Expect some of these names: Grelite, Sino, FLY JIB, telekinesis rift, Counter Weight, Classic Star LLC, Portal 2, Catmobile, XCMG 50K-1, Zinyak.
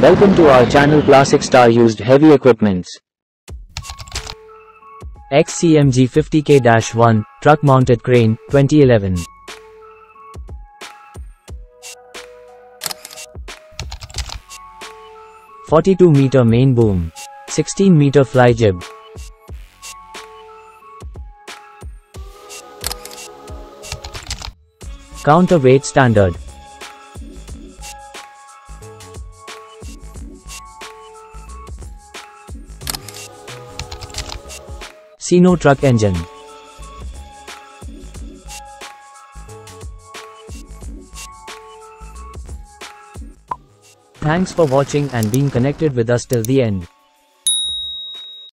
Welcome to our channel. Classic Star used heavy equipments. XCMG 50K-1 truck mounted crane 2011. – 42-meter main boom, 16-meter fly jib, 1 counterweight standard, 1 Sino truck engine, 1 Thanks for watching and being connected with us till the end.